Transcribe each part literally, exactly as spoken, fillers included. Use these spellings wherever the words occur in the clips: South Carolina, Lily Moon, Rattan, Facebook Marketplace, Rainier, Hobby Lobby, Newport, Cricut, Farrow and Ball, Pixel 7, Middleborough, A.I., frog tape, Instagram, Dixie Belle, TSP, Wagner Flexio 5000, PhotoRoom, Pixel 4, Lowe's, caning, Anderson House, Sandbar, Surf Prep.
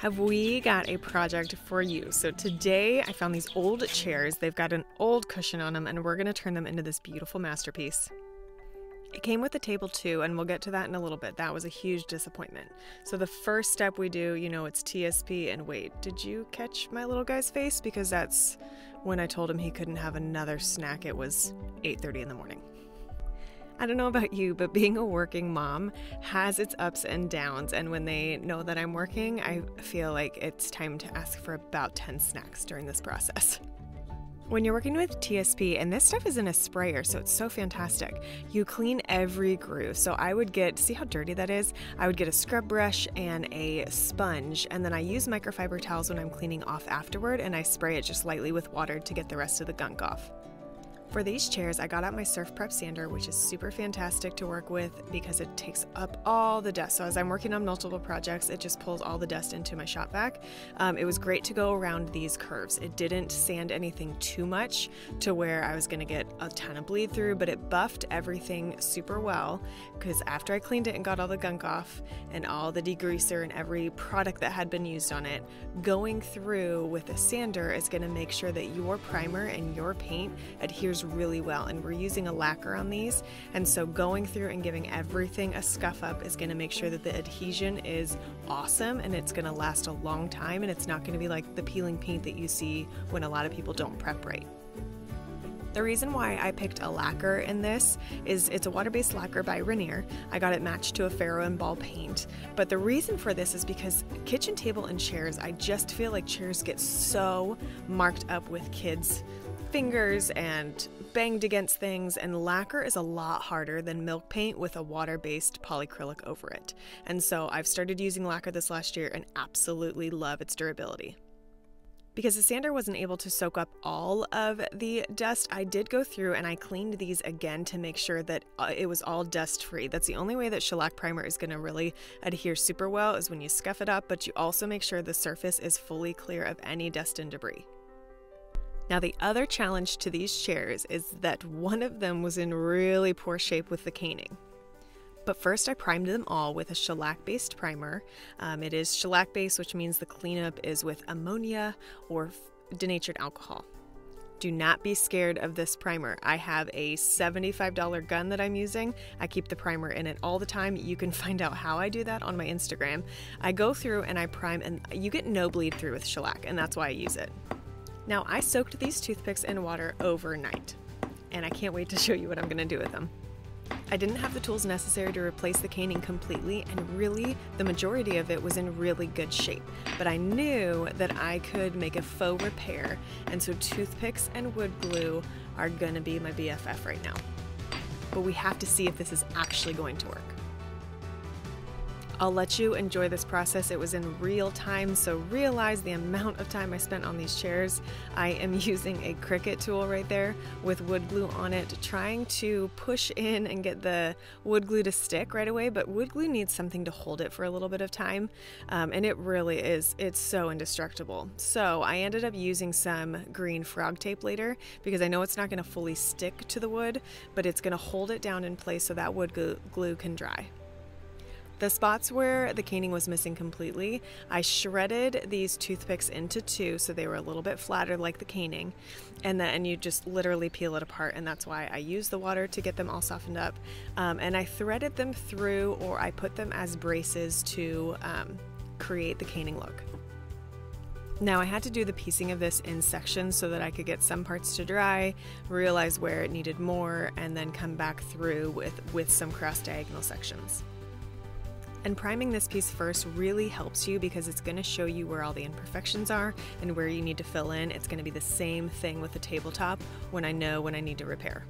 Have we got a project for you? So today I found these old chairs. They've got an old cushion on them and we're gonna turn them into this beautiful masterpiece. It came with a table too, and we'll get to that in a little bit. That was a huge disappointment. So the first step we do, you know, it's T S P, and wait, did you catch my little guy's face? Because that's when I told him he couldn't have another snack. It was eight thirty in the morning. I don't know about you, but being a working mom has its ups and downs, and when they know that I'm working, I feel like it's time to ask for about ten snacks during this process. When you're working with T S P, and this stuff is in a sprayer, so it's so fantastic, you clean every groove. So I would get, see how dirty that is? I would get a scrub brush and a sponge, and then I use microfiber towels when I'm cleaning off afterward, and I spray it just lightly with water to get the rest of the gunk off. For these chairs, I got out my Surf Prep sander, which is super fantastic to work with because it takes up all the dust. So as I'm working on multiple projects, it just pulls all the dust into my shop vac. Um, it was great to go around these curves. It didn't sand anything too much to where I was gonna get a ton of bleed through, but it buffed everything super well because after I cleaned it and got all the gunk off and all the degreaser and every product that had been used on it, going through with a sander is gonna make sure that your primer and your paint adheres really well, and we're using a lacquer on these, and so going through and giving everything a scuff up is going to make sure that the adhesion is awesome and it's going to last a long time, and it's not going to be like the peeling paint that you see when a lot of people don't prep right. The reason why I picked a lacquer in this is it's a water-based lacquer by Rainier. I got it matched to a Farrow and Ball paint. But the reason for this is because kitchen table and chairs, I just feel like chairs get so marked up with kids' fingers and banged against things, and lacquer is a lot harder than milk paint with a water-based polyacrylic over it. And so I've started using lacquer this last year and absolutely love its durability. Because the sander wasn't able to soak up all of the dust, I did go through and I cleaned these again to make sure that it was all dust-free. That's the only way that shellac primer is gonna really adhere super well, is when you scuff it up, but you also make sure the surface is fully clear of any dust and debris. Now the other challenge to these chairs is that one of them was in really poor shape with the caning. But first I primed them all with a shellac-based primer. Um, it is shellac-based, which means the cleanup is with ammonia or denatured alcohol. Do not be scared of this primer. I have a seventy-five dollar gun that I'm using. I keep the primer in it all the time. You can find out how I do that on my Instagram. I go through and I prime, and you get no bleed through with shellac, and that's why I use it. Now I soaked these toothpicks in water overnight, and I can't wait to show you what I'm gonna do with them. I didn't have the tools necessary to replace the caning completely, and really the majority of it was in really good shape, but I knew that I could make a faux repair, and so toothpicks and wood glue are gonna be my B F F right now. But we have to see if this is actually going to work. I'll let you enjoy this process. It was in real time, so realize the amount of time I spent on these chairs. I am using a Cricut tool right there with wood glue on it, trying to push in and get the wood glue to stick right away, but wood glue needs something to hold it for a little bit of time, um, and it really is, it's so indestructible. So I ended up using some green frog tape later because I know it's not gonna fully stick to the wood, but it's gonna hold it down in place so that wood glue can dry. The spots where the caning was missing completely, I shredded these toothpicks into two so they were a little bit flatter like the caning, and then you just literally peel it apart, and that's why I used the water to get them all softened up. Um, and I threaded them through, or I put them as braces to um, create the caning look. Now I had to do the piecing of this in sections so that I could get some parts to dry, realize where it needed more, and then come back through with, with some cross-diagonal sections. And priming this piece first really helps you because it's going to show you where all the imperfections are and where you need to fill in. It's going to be the same thing with the tabletop when I know when I need to repair.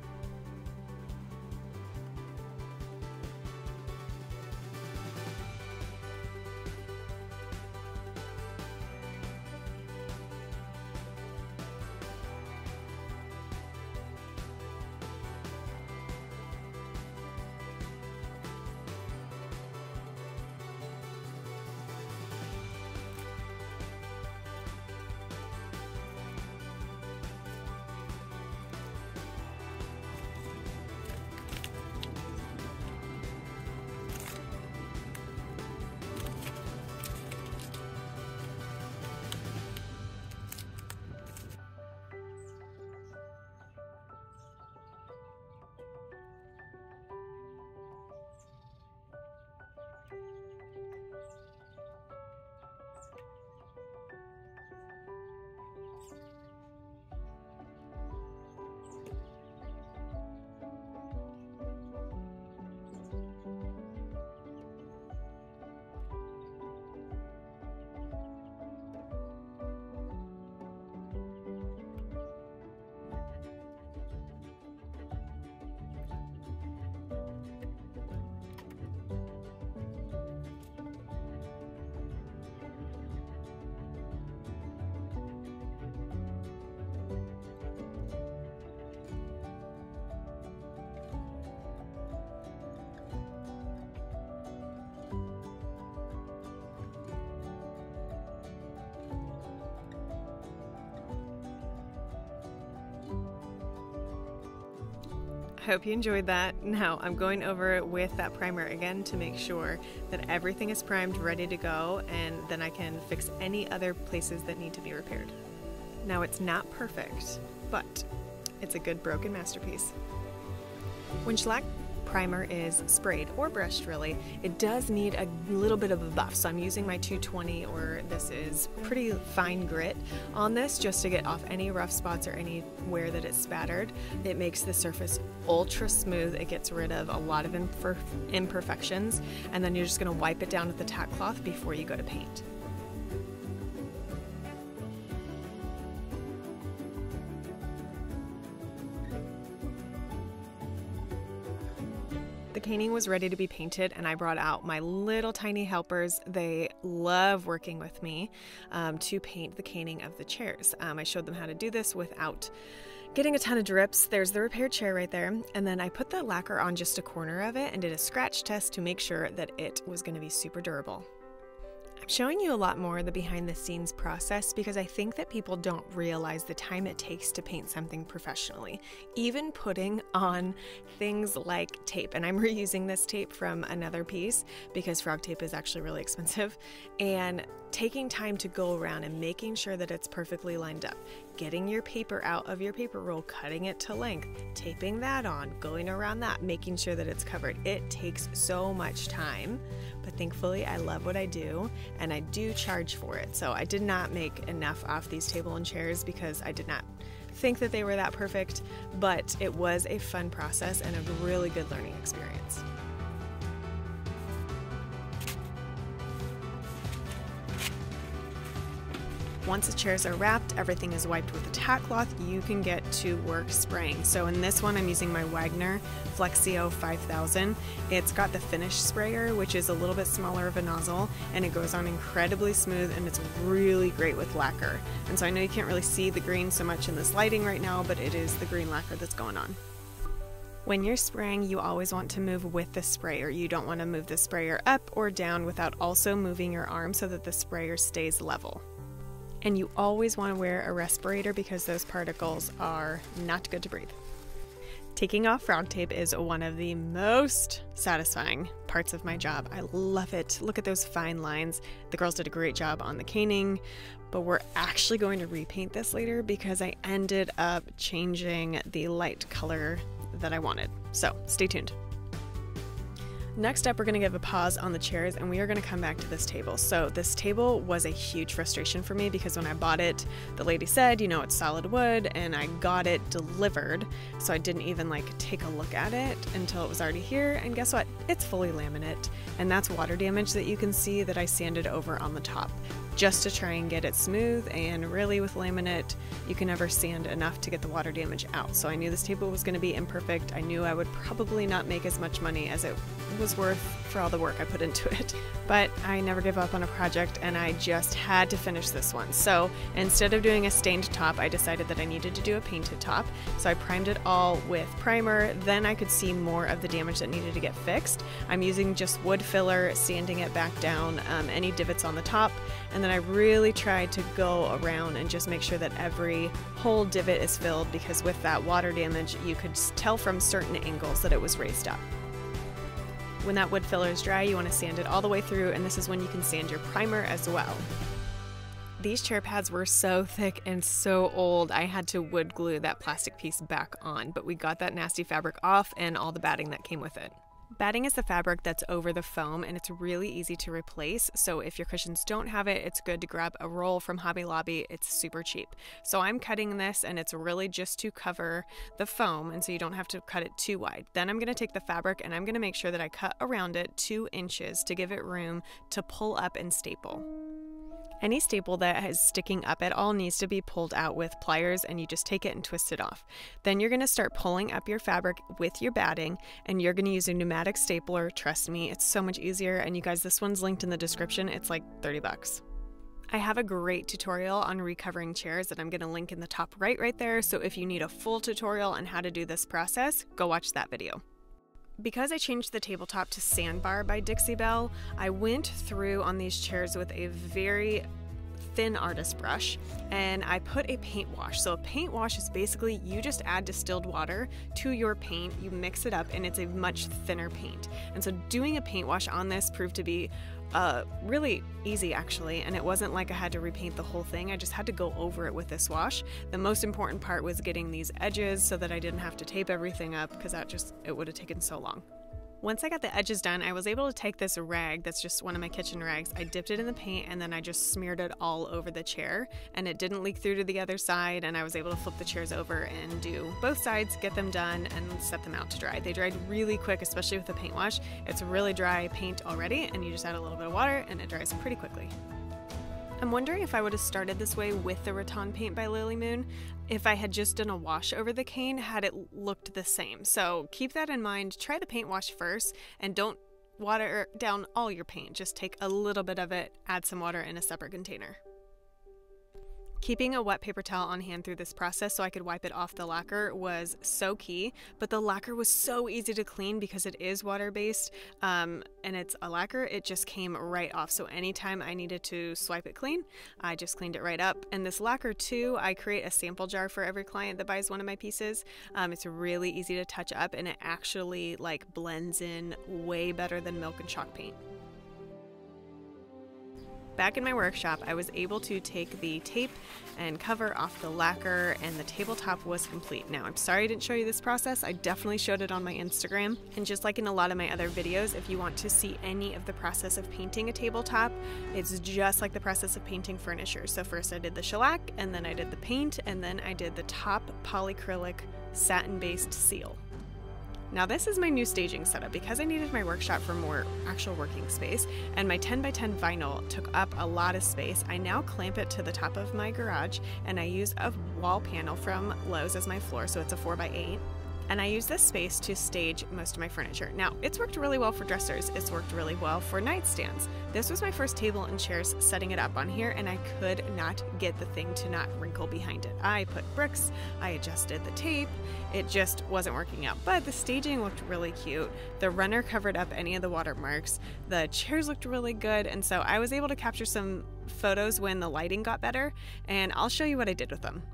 Hope you enjoyed that. Now I'm going over it with that primer again to make sure that everything is primed, ready to go, and then I can fix any other places that need to be repaired. Now it's not perfect, but it's a good broken masterpiece. When shellac primer is sprayed or brushed, really, it does need a little bit of a buff, so I'm using my two twenty, or this is pretty fine grit, on this just to get off any rough spots or anywhere that it's spattered. It makes the surface ultra smooth, it gets rid of a lot of imperfections, and then you're just going to wipe it down with the tack cloth before you go to paint. The painting was ready to be painted, and I brought out my little tiny helpers. They love working with me um, to paint the caning of the chairs. Um, I showed them how to do this without getting a ton of drips. There's the repaired chair right there, and then I put the lacquer on just a corner of it and did a scratch test to make sure that it was going to be super durable. I'm showing you a lot more of the behind the scenes process because I think that people don't realize the time it takes to paint something professionally, even putting on things like tape. And I'm reusing this tape from another piece because frog tape is actually really expensive, and taking time to go around and making sure that it's perfectly lined up, getting your paper out of your paper roll, cutting it to length, taping that on, going around that, making sure that it's covered. It takes so much time, but thankfully I love what I do and I do charge for it. So I did not make enough off these table and chairs because I did not think that they were that perfect, but it was a fun process and a really good learning experience. Once the chairs are wrapped, everything is wiped with a tack cloth, you can get to work spraying. So in this one, I'm using my Wagner Flexio five thousand. It's got the finish sprayer, which is a little bit smaller of a nozzle, and it goes on incredibly smooth, and it's really great with lacquer. And so I know you can't really see the green so much in this lighting right now, but it is the green lacquer that's going on. When you're spraying, you always want to move with the sprayer. You don't want to move the sprayer up or down without also moving your arm so that the sprayer stays level. And you always want to wear a respirator because those particles are not good to breathe. Taking off frog tape is one of the most satisfying parts of my job. I love it. Look at those fine lines. The girls did a great job on the caning, but we're actually going to repaint this later because I ended up changing the light color that I wanted. So stay tuned. Next up, we're going to give a pause on the chairs and we are going to come back to this table. So this table was a huge frustration for me because when I bought it, the lady said, you know, it's solid wood, and I got it delivered. So I didn't even like take a look at it until it was already here. And guess what? It's fully laminate, and that's water damage that you can see that I sanded over on the top just to try and get it smooth. And really with laminate, you can never sand enough to get the water damage out. So I knew this table was going to be imperfect. I knew I would probably not make as much money as it was worth for all the work I put into it, but I never give up on a project, and I just had to finish this one. So instead of doing a stained top, I decided that I needed to do a painted top. So I primed it all with primer, then I could see more of the damage that needed to get fixed. I'm using just wood filler, sanding it back down, um, any divots on the top, and then I really tried to go around and just make sure that every whole divot is filled, because with that water damage you could tell from certain angles that it was raised up. When that wood filler is dry, you want to sand it all the way through, and this is when you can sand your primer as well. These chair pads were so thick and so old, I had to wood glue that plastic piece back on, but we got that nasty fabric off and all the batting that came with it. Batting is the fabric that's over the foam, and it's really easy to replace, so if your cushions don't have it, it's good to grab a roll from Hobby Lobby. It's super cheap. So I'm cutting this, and it's really just to cover the foam, and so you don't have to cut it too wide. Then I'm going to take the fabric, and I'm going to make sure that I cut around it two inches to give it room to pull up and staple. Any staple that is sticking up at all needs to be pulled out with pliers, and you just take it and twist it off. Then you're going to start pulling up your fabric with your batting, and you're going to use a pneumatic stapler. Trust me, it's so much easier. And you guys, this one's linked in the description. It's like thirty bucks. I have a great tutorial on recovering chairs that I'm going to link in the top right right there. So if you need a full tutorial on how to do this process, go watch that video. Because I changed the tabletop to Sandbar by Dixie Belle, I went through on these chairs with a very thin artist brush and I put a paint wash. So a paint wash is basically you just add distilled water to your paint, you mix it up, and it's a much thinner paint. And so doing a paint wash on this proved to be uh, really easy actually, and it wasn't like I had to repaint the whole thing. I just had to go over it with this wash. The most important part was getting these edges so that I didn't have to tape everything up, because that just, it would have taken so long. Once I got the edges done, I was able to take this rag, that's just one of my kitchen rags, I dipped it in the paint and then I just smeared it all over the chair, and it didn't leak through to the other side, and I was able to flip the chairs over and do both sides, get them done, and set them out to dry. They dried really quick, especially with the paint wash. It's really dry paint already, and you just add a little bit of water and it dries pretty quickly. I'm wondering if I would have started this way with the Rattan paint by Lily Moon, if I had just done a wash over the cane, had it looked the same. So keep that in mind, try the paint wash first, and don't water down all your paint, just take a little bit of it, add some water in a separate container. Keeping a wet paper towel on hand through this process so I could wipe it off the lacquer was so key, but the lacquer was so easy to clean because it is water-based um, and it's a lacquer, it just came right off. So anytime I needed to swipe it clean, I just cleaned it right up. And this lacquer too, I create a sample jar for every client that buys one of my pieces. Um, it's really easy to touch up and it actually like blends in way better than milk and chalk paint. Back in my workshop, I was able to take the tape and cover off the lacquer, and the tabletop was complete. Now, I'm sorry I didn't show you this process. I definitely showed it on my Instagram. And just like in a lot of my other videos, if you want to see any of the process of painting a tabletop, it's just like the process of painting furniture. So first I did the shellac, and then I did the paint, and then I did the top polyacrylic satin-based seal. Now this is my new staging setup because I needed my workshop for more actual working space, and my ten by ten vinyl took up a lot of space. I now clamp it to the top of my garage and I use a wall panel from Lowe's as my floor, so it's a four by eight. And I use this space to stage most of my furniture. Now, it's worked really well for dressers, it's worked really well for nightstands. This was my first table and chairs setting it up on here, and I could not get the thing to not wrinkle behind it. I put bricks, I adjusted the tape, it just wasn't working out. But the staging looked really cute, the runner covered up any of the watermarks, the chairs looked really good, and so I was able to capture some photos when the lighting got better, and I'll show you what I did with them.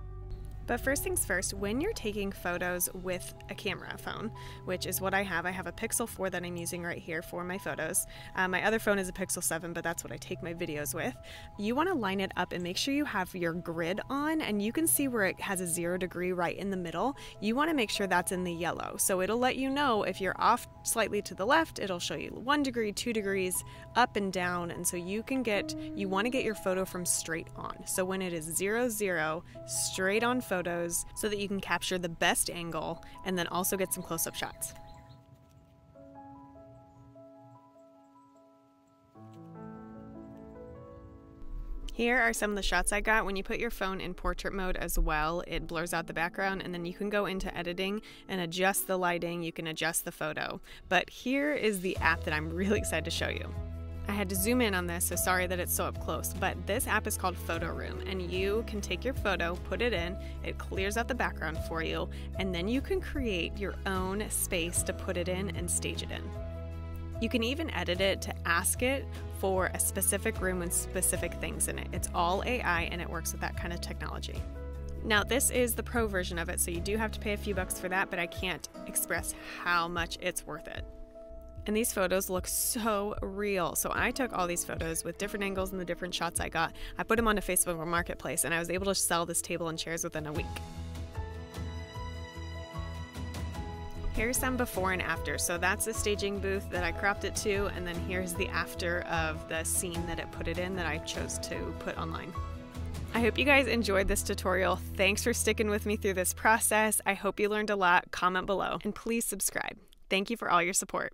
But first things first, when you're taking photos with a camera phone, which is what I have, I have a Pixel four that I'm using right here for my photos. Um, my other phone is a Pixel seven, but that's what I take my videos with. You want to line it up and make sure you have your grid on, and you can see where it has a zero degree right in the middle. You want to make sure that's in the yellow. So it'll let you know if you're off slightly to the left, it'll show you one degree, two degrees, up and down. And so you can get, you want to get your photo from straight on. So when it is zero, zero, straight on photos so that you can capture the best angle and then also get some close-up shots. Here are some of the shots I got. When you put your phone in portrait mode as well, it blurs out the background, and then you can go into editing and adjust the lighting, you can adjust the photo. But here is the app that I'm really excited to show you. I had to zoom in on this, so sorry that it's so up close, but this app is called PhotoRoom, and you can take your photo, put it in, it clears out the background for you, and then you can create your own space to put it in and stage it in. You can even edit it to ask it for a specific room with specific things in it. It's all A I and it works with that kind of technology. Now this is the pro version of it, so you do have to pay a few bucks for that, but I can't express how much it's worth it. And these photos look so real. So I took all these photos with different angles and the different shots I got. I put them onto Facebook Marketplace and I was able to sell this table and chairs within a week. Here's some before and after. So that's the staging booth that I cropped it to, and then here's the after of the scene that it put it in that I chose to put online. I hope you guys enjoyed this tutorial. Thanks for sticking with me through this process. I hope you learned a lot. Comment below and please subscribe. Thank you for all your support.